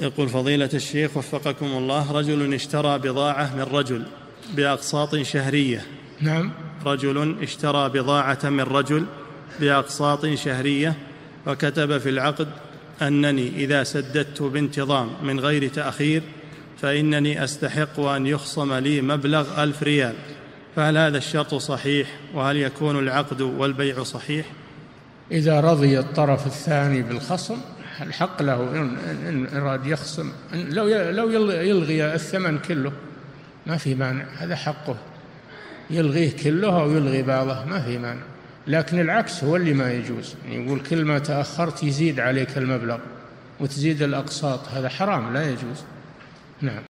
يقول فضيلة الشيخ وفقكم الله، رجل اشترى بضاعة من رجل بأقساط شهرية. نعم. رجل اشترى بضاعة من رجل بأقساط شهرية وكتب في العقد أنني إذا سددت بانتظام من غير تأخير فإنني أستحق أن يخصم لي مبلغ 1000 ريال، فهل هذا الشرط صحيح؟ وهل يكون العقد والبيع صحيح؟ إذا رضي الطرف الثاني بالخصم الحق له، إن أراد يخصم، لو يلغي الثمن كله ما في مانع، هذا حقه، يلغيه كله أو يلغي بعضه ما في مانع، لكن العكس هو اللي ما يجوز، يقول كل ما تأخرت يزيد عليك المبلغ وتزيد الأقساط، هذا حرام لا يجوز. نعم.